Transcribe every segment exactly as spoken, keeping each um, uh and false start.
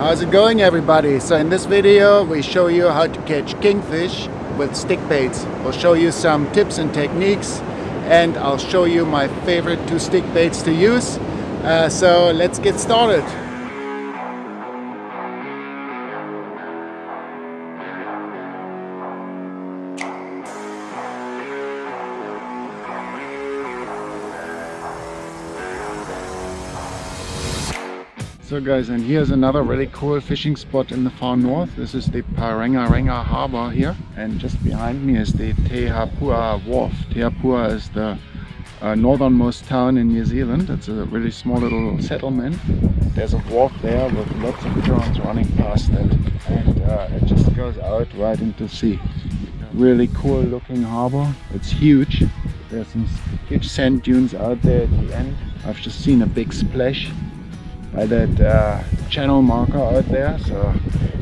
How's it going, everybody? So in this video we show you how to catch kingfish with stick baits. We'll show you some tips and techniques, and I'll show you my favorite two stick baits to use. Uh, so let's get started. So guys, and here's another really cool fishing spot in the far north. This is the Parengarenga Harbour here, and just behind me is the Te Hapua wharf. Te Hapua is the uh, northernmost town in New Zealand. It's a really small little settlement. There's a wharf there with lots of currents running past it, and uh, it just goes out right into sea. Really cool looking harbour. It's huge. There's some huge sand dunes out there at the end. I've just seen a big splash by that uh, channel marker out there, so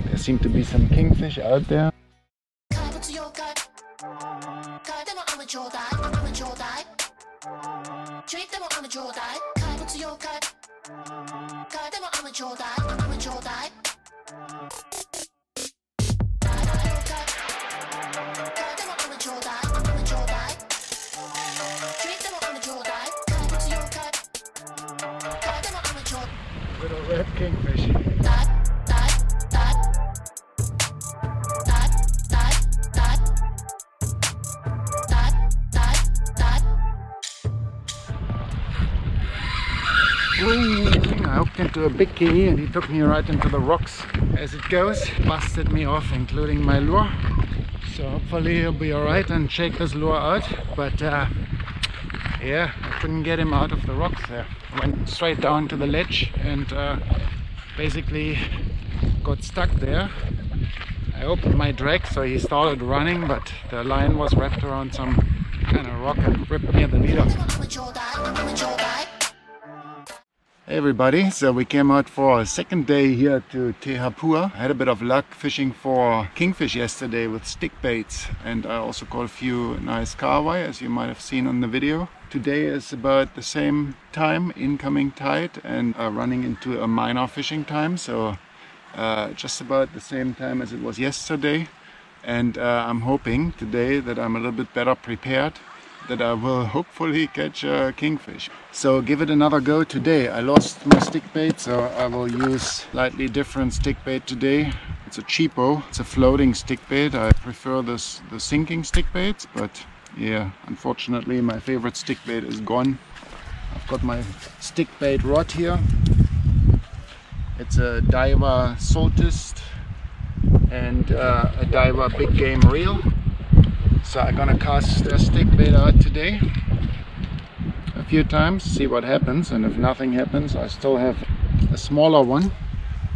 there seem to be some kingfish out there. Little red kingfish. I hooked into a big kingy and he took me right into the rocks. As it goes, busted me off, including my lure. So hopefully he'll be alright and shake this lure out. But uh, yeah, I couldn't get him out of the rocks there. Went straight down to the ledge and uh, basically got stuck there. I opened my drag, so he started running, but the line was wrapped around some kind of rock and ripped me at the leader. Hey everybody, so we came out for a second day here to Te Hapua. I had a bit of luck fishing for kingfish yesterday with stick baits, and I also caught a few nice carwai, as you might have seen on the video. Today is about the same time, incoming tide, and uh, running into a minor fishing time, so uh, just about the same time as it was yesterday. And uh, I'm hoping today that I'm a little bit better prepared, that I will hopefully catch a kingfish. So give it another go today. I lost my stick bait, so I will use slightly different stick bait today. It's a cheapo, it's a floating stick bait. I prefer this, the sinking stick baits, but yeah, unfortunately my favorite stick bait is gone. I've got my stick bait rod here. It's a Daiwa Saltist and uh, a Daiwa Big Game reel. So I'm gonna cast a stick bait out today a few times, see what happens, and if nothing happens I still have a smaller one.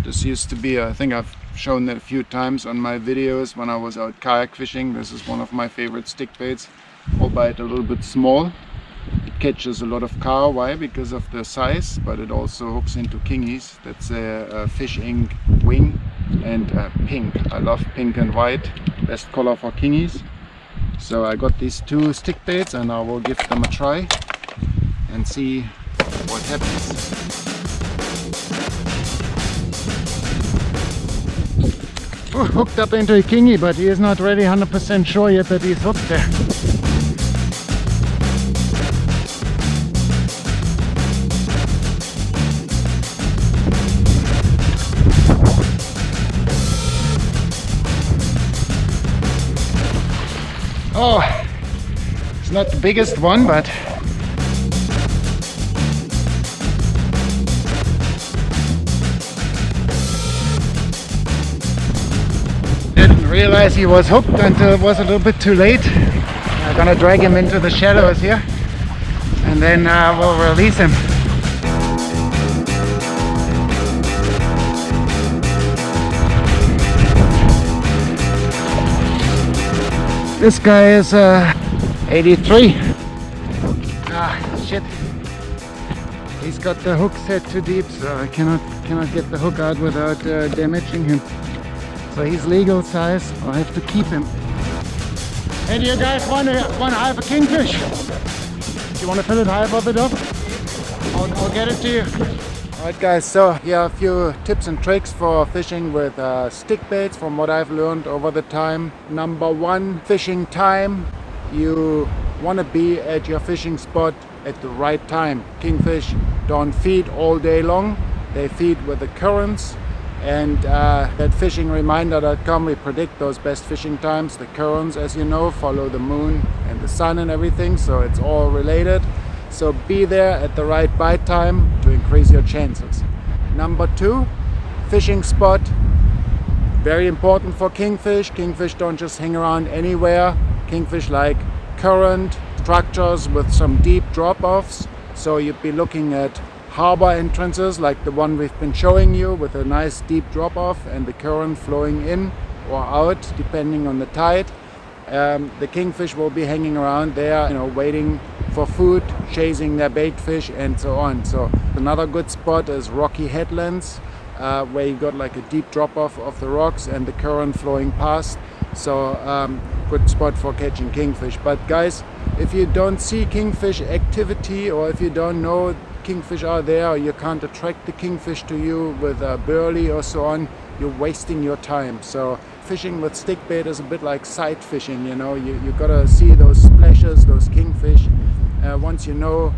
This used to be, I think I've shown that a few times on my videos when I was out kayak fishing. This is one of my favorite stick baits, albeit a little bit small. It catches a lot of carwai because of the size, but it also hooks into kingies. That's a, a Fish Ink Wing and pink. I love pink and white, best color for kingies. So I got these two stick baits and I will give them a try and see what happens. Oh, hooked up into a kingy, but he is not really one hundred percent sure yet that he's hooked there. Oh, it's not the biggest one, but didn't realize he was hooked until it was a little bit too late. I'm gonna drag him into the shallows here and then uh, we'll release him. This guy is uh, eighty-three. Ah, shit. He's got the hook set too deep, so I cannot cannot get the hook out without uh, damaging him. So he's legal size. I have to keep him. Hey, do you guys want to want to have a kingfish? Do you want to fill it high above it up? I'll, I'll get it to you. Alright guys, so here are a few tips and tricks for fishing with uh, stick baits from what I've learned over the time. Number one, fishing time. You want to be at your fishing spot at the right time. Kingfish don't feed all day long, they feed with the currents, and uh, at fishing reminder dot com we predict those best fishing times. The currents, as you know, follow the moon and the sun and everything, so it's all related. So be there at the right bite time to increase your chances. Number two, fishing spot. Very important for kingfish. Kingfish don't just hang around anywhere. Kingfish like current structures with some deep drop-offs. So you'd be looking at harbor entrances like the one we've been showing you with a nice deep drop-off and the current flowing in or out depending on the tide. Um, the kingfish will be hanging around there, you know, waiting for food, chasing their bait fish and so on. So another good spot is rocky headlands uh, where you got like a deep drop off of the rocks and the current flowing past. So um, good spot for catching kingfish. But guys, if you don't see kingfish activity or if you don't know kingfish are there or you can't attract the kingfish to you with a burley or so on, you're wasting your time. So fishing with stick bait is a bit like sight fishing, you know, you, you gotta see those splashes, those kingfish. Uh, once you know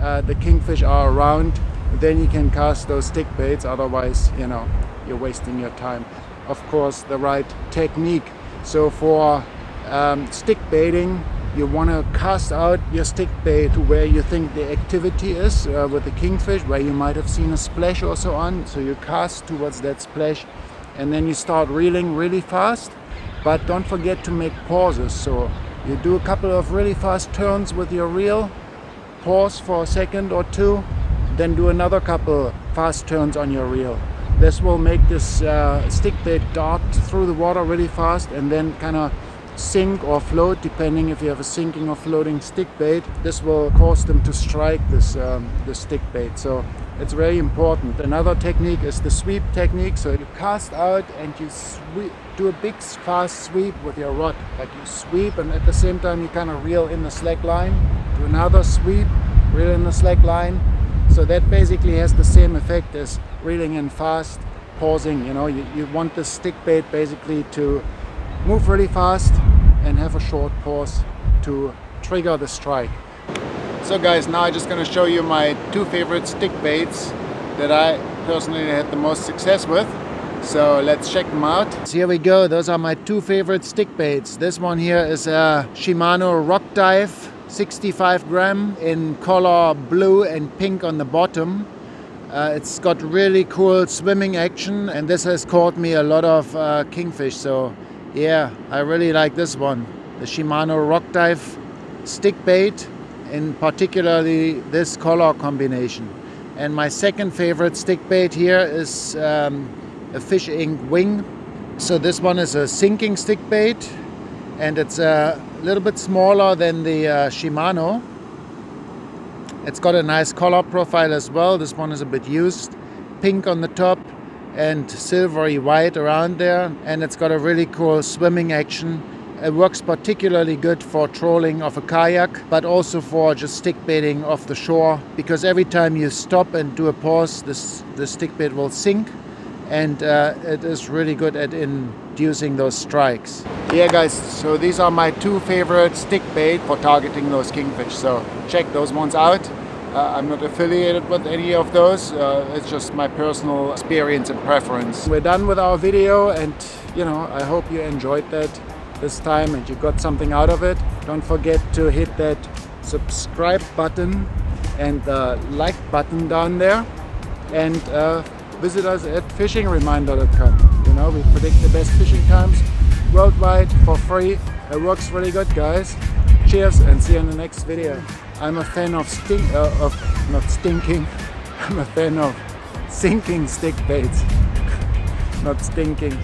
uh, the kingfish are around, then you can cast those stick baits, otherwise, you know, you're wasting your time. Of course, the right technique. So for um, stick baiting, you want to cast out your stick bait to where you think the activity is uh, with the kingfish, where you might have seen a splash or so on. So you cast towards that splash and then you start reeling really fast, but don't forget to make pauses. So you do a couple of really fast turns with your reel, pause for a second or two, then do another couple fast turns on your reel. This will make this uh, stick bait dart through the water really fast and then kind of sink or float, depending if you have a sinking or floating stick bait. This will cause them to strike this, um, this stick bait, so it's very important. Another technique is the sweep technique. So you cast out and you sweep, do a big fast sweep with your rod. Like you sweep and at the same time you kind of reel in the slack line. Do another sweep, reel in the slack line. So that basically has the same effect as reeling in fast, pausing. You know, you, you want the stick bait basically to move really fast and have a short pause to trigger the strike. So guys, now I'm just going to show you my two favorite stick baits that I personally had the most success with. So let's check them out. So here we go. Those are my two favorite stick baits. This one here is a Shimano Rock Dive, sixty-five gram in color blue and pink on the bottom. Uh, it's got really cool swimming action and this has caught me a lot of uh, kingfish. So yeah, I really like this one. The Shimano Rock Dive stick bait, in particularly this color combination. And my second favorite stick bait here is um, a Fish Ink Wing. So this one is a sinking stick bait and it's a little bit smaller than the uh, Shimano. It's got a nice color profile as well. This one is a bit used. Pink on the top and silvery white around there. And it's got a really cool swimming action. It works particularly good for trolling off a kayak, but also for just stick baiting off the shore, because every time you stop and do a pause, this, the stick bait will sink, and uh, it is really good at inducing those strikes. Yeah guys, so these are my two favorite stick bait for targeting those kingfish, so check those ones out. Uh, I'm not affiliated with any of those, uh, it's just my personal experience and preference. We're done with our video and, you know, I hope you enjoyed that this time and you got something out of it. Don't forget to hit that subscribe button and the like button down there, and uh, visit us at fishing reminder dot com. You know, we predict the best fishing times worldwide for free. It works really good, guys. Cheers and see you in the next video. I'm a fan of stink uh, of not stinking I'm a fan of sinking stick baits. Not stinking.